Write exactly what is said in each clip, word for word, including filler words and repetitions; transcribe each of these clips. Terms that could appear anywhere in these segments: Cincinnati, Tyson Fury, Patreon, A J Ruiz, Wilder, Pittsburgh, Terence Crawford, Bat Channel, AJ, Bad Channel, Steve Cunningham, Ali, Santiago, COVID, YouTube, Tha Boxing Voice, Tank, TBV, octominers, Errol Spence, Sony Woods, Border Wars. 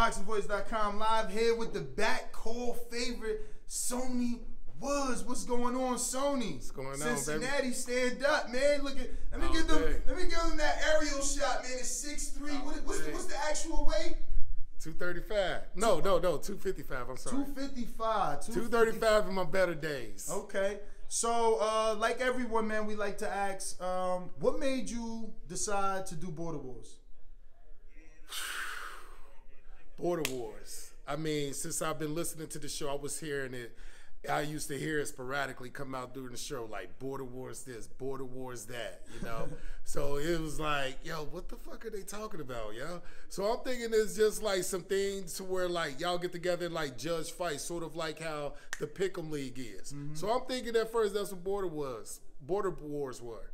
boxing voice dot com live here with the back call favorite, Sony Woods. What's going on, Sony? What's going on, Cincinnati, baby? Stand up, man. Look at, let me oh, give them, big. let me give them that aerial shot, man. It's six three. Oh, what, what's, the, what's the actual weight? two thirty-five. No, no, no. two fifty-five. I'm sorry. two fifty-five. two thirty-five in my better days. Okay. So, uh, like everyone, man, we like to ask, um, what made you decide to do Border Wars? Border Wars. I mean, since I've been listening to the show, I was hearing it. I used to hear it sporadically come out during the show, like Border Wars this, Border Wars that, you know? So it was like, yo, what the fuck are they talking about, yo? So I'm thinking it's just like some things to where like y'all get together and like judge fights, sort of like how the Pick'em League is. Mm-hmm. So I'm thinking at first that's what Border was, Border Wars were.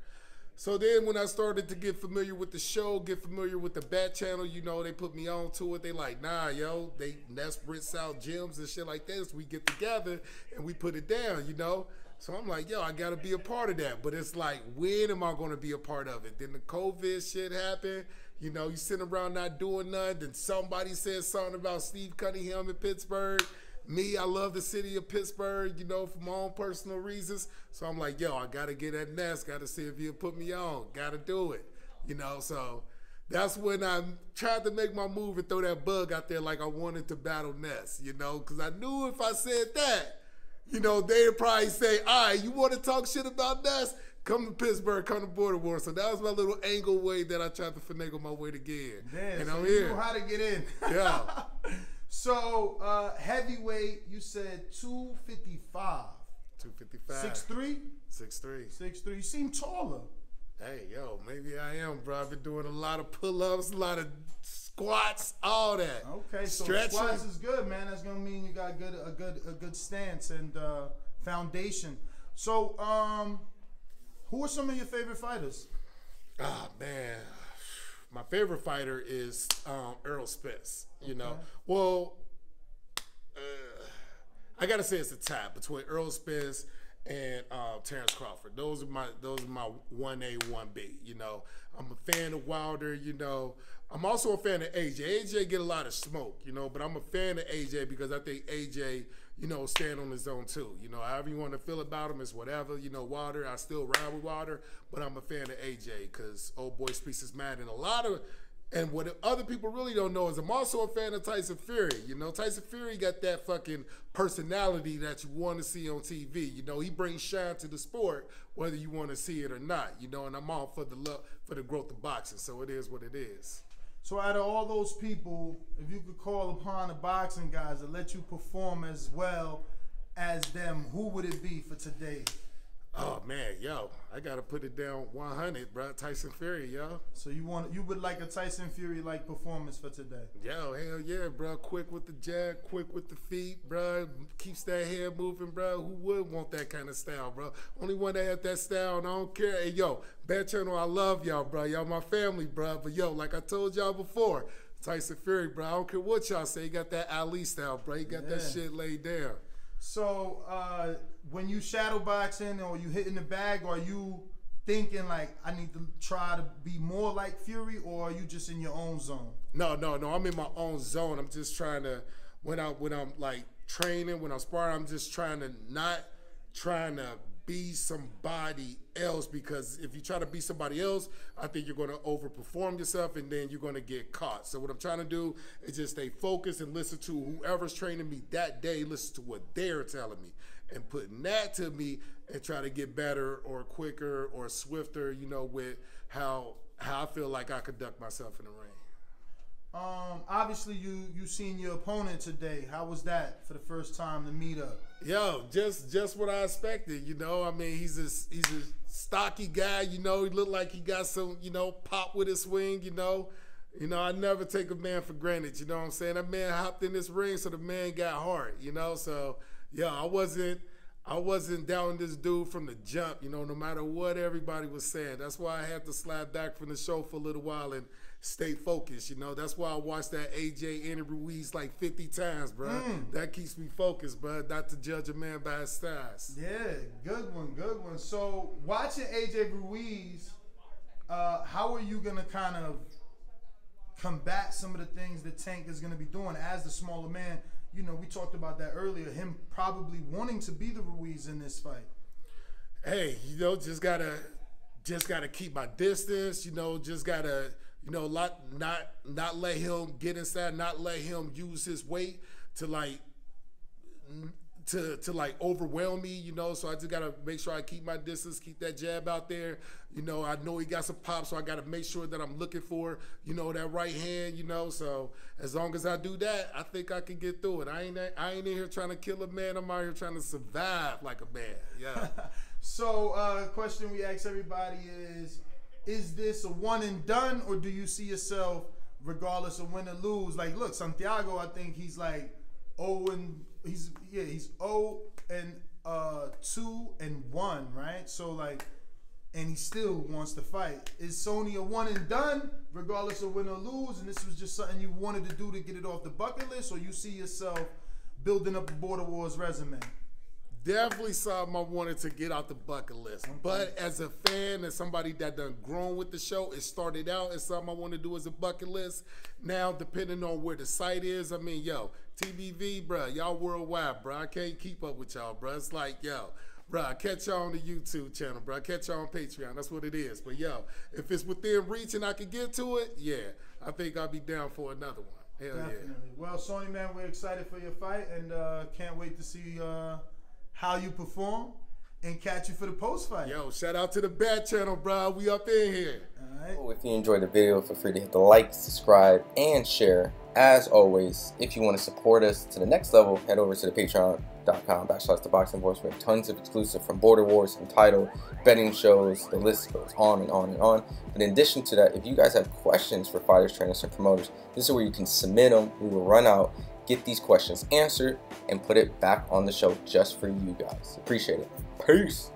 So then when I started to get familiar with the show, get familiar with the Bat Channel, you know, they put me on to it. They like, nah, yo, they that's rents out gyms and shit like this. We get together and we put it down, you know? So I'm like, yo, I got to be a part of that. But it's like, when am I going to be a part of it? Then the COVID shit happened. You know, you sitting around not doing nothing. Then somebody said something about Steve Cunningham in Pittsburgh. Me, I love the city of Pittsburgh, you know, for my own personal reasons. So I'm like, yo, I got to get that nest. Got to see if you put me on. Got to do it, you know. So that's when I tried to make my move and throw that bug out there like I wanted to battle Ness, you know, because I knew if I said that, you know, they'd probably say, all right, you want to talk shit about Ness? Come to Pittsburgh, come to Border Wars. So that was my little angle way that I tried to finagle my way to get in. Damn, and so I'm you here. Know how to get in. Yeah. So, uh, heavyweight, you said two fifty-five. two fifty-five. six three? six three. six three. You seem taller. Hey, yo, maybe I am, bro. I've been doing a lot of pull-ups, a lot of squats, all that. Okay, so stretching. Squats is good, man. That's going to mean you got good, a good a good stance and uh, foundation. So, um, who are some of your favorite fighters? Ah, man. My favorite fighter is um, Errol Spence, you okay. know. Well, uh, I gotta say it's a tie between Errol Spence and uh, Terence Crawford. Those are my those are my one A, one B. You know, I'm a fan of Wilder. You know, I'm also a fan of A J. A J get a lot of smoke, you know, but I'm a fan of A J because I think A J, you know, stand on his own too. You know, however you want to feel about him is whatever. You know, Wilder, I still ride with Wilder, but I'm a fan of A J because old boy speaks his mind. And a lot of, and what other people really don't know is I'm also a fan of Tyson Fury. You know, Tyson Fury got that fucking personality that you want to see on T V. You know, he brings shine to the sport, whether you want to see it or not. You know, and I'm all for the love, for the growth of boxing. So it is what it is. So out of all those people, if you could call upon the boxing guys to let you perform as well as them, who would it be for today? Oh man, yo, I gotta put it down one hundred, bro. Tyson Fury, yo. So you want, you would like a Tyson Fury like performance for today? Yo, hell yeah, bro. Quick with the jab, quick with the feet, bro. Keeps that head moving, bro. Who would want that kind of style, bro? Only one that had that style, and I don't care. Hey, yo, Bad Channel, I love y'all, bro. Y'all my family, bro. But yo, like I told y'all before, Tyson Fury, bro. I don't care what y'all say. He got that Ali style, bro. He got yeah. that shit laid down. So uh, when you shadow boxing or you hitting the bag, are you thinking like I need to try to be more like Fury, or are you just in your own zone? No, no, no. I'm in my own zone. I'm just trying to when I when I'm like training, when I'm sparring, I'm just trying to not trying to be somebody else, because if you try to be somebody else, I think you're going to overperform yourself and then you're going to get caught. So what I'm trying to do is just stay focused and listen to whoever's training me that day, listen to what they're telling me and putting that to me and try to get better or quicker or swifter, you know, with how how I feel like I conduct myself in the ring. Um, obviously, you you seen your opponent today. How was that for the first time to meet up? Yo, just just what I expected. You know, I mean, he's a he's a stocky guy. You know, he looked like he got some you know pop with his swing. You know, you know, I never take a man for granted. You know what I'm saying? That man hopped in this ring, so the man got hard. You know, so yeah, I wasn't I wasn't doubting this dude from the jump. You know, no matter what everybody was saying, that's why I had to slide back from the show for a little while and stay focused, you know. That's why I watched that A J interview like fifty times, bro. Mm. That keeps me focused, bro. Not to judge a man by his size. Yeah, good one, good one. So watching A J Ruiz, uh, how are you gonna kind of combat some of the things that Tank is going to be doing as the smaller man. You know, we talked about that earlier, him probably wanting to be the Ruiz in this fight. Hey, you know, just got to just got to keep my distance, you know, just got to, you know, not, not, not let him get inside, not let him use his weight to, like, to, to like, overwhelm me, you know, so I just got to make sure I keep my distance, keep that jab out there. You know, I know he got some pop, so I got to make sure that I'm looking for, you know, that right hand, you know, so as long as I do that, I think I can get through it. I ain't, I ain't in here trying to kill a man. I'm out here trying to survive like a man, yeah. So, uh, question we ask everybody is, is this a one and done, or do you see yourself, regardless of win or lose? Like, look, Santiago, I think he's like oh and he's yeah he's oh and uh two and one, right? So like, and he still wants to fight. Is Sony a one and done, regardless of win or lose? And this was just something you wanted to do to get it off the bucket list, or you see yourself building up a Border Wars resume? Definitely something I wanted to get out the bucket list. But as a fan and somebody that done grown with the show, it started out as something I want to do as a bucket list. Now, depending on where the site is, I mean, yo, T V V, bruh, y'all worldwide, bruh. I can't keep up with y'all, bruh. It's like, yo, bruh, catch y'all on the YouTube channel, bruh. Catch y'all on Patreon. That's what it is. But, yo, if it's within reach and I can get to it, yeah, I think I'll be down for another one. Hell Definitely. yeah. Well, Sony, man, we're excited for your fight, and uh, can't wait to see uh, how you perform, and catch you for the post fight. Yo, shout out to the Bad Channel, bro. We up in here. All right. Well, if you enjoyed the video, feel free to hit the like, subscribe, and share. As always, if you want to support us to the next level, head over to the patreon.com backslash the boxing voice. We have tons of exclusive from Border Wars, Entitled, betting shows, the list goes on and on and on. But in addition to that, if you guys have questions for fighters, trainers, and promoters, this is where you can submit them. We will run out, get these questions answered, and put it back on the show just for you guys. Appreciate it. Peace.